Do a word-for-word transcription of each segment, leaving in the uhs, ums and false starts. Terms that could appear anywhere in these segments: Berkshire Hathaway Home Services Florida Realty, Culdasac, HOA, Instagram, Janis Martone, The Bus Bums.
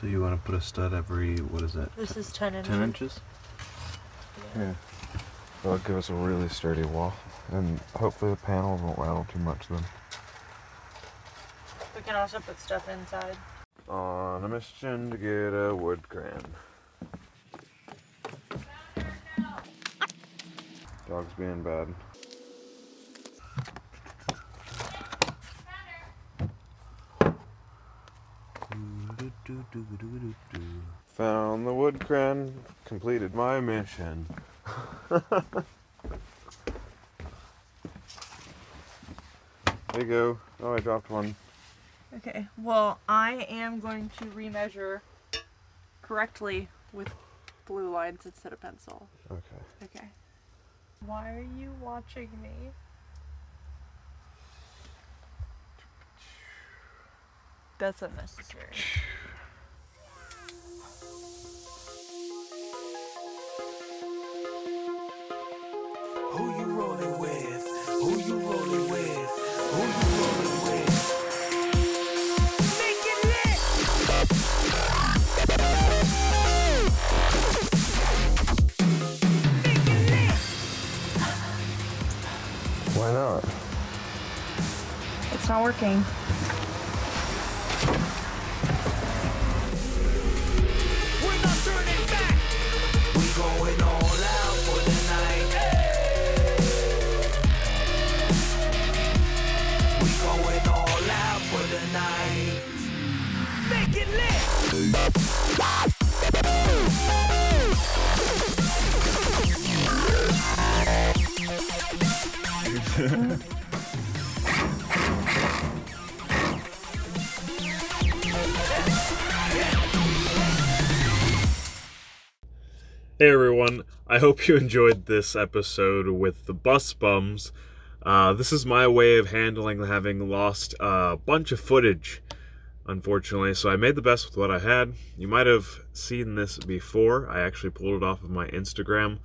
So you want to put a stud every, what is that? This is ten inches. ten inches? Yeah. Yeah. That'll give us a really sturdy wall. And hopefully the panels won't rattle too much then. We can also put stuff inside. On a mission to get a wood cran. Dog's being bad. Found the wood cran, completed my mission. There you go. Oh, I dropped one. Okay, well, I am going to remeasure correctly with blue lines instead of pencil. Okay. Okay. Why are you watching me? That's unnecessary. Who you rolling with? Who you rolling with? Who you rolling with? Making it! Making it! Why not? It's not working. Hey everyone, I hope you enjoyed this episode with the Bus Bums. Uh, this is my way of handling having lost a bunch of footage, unfortunately, so I made the best with what I had. You might have seen this before. I actually pulled it off of my Instagram.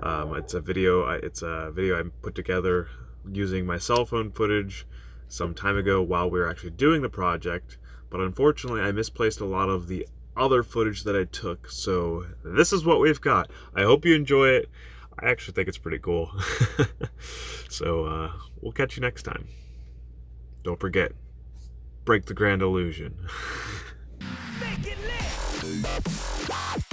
Um, it's a video. I, it's a video I put together using my cell phone footage some time ago while we were actually doing the project, but unfortunately I misplaced a lot of the other footage that I took, so this is what we've got. I hope you enjoy it. I actually think it's pretty cool. So uh, we'll catch you next time. Don't forget, break the grand illusion. Make it lit.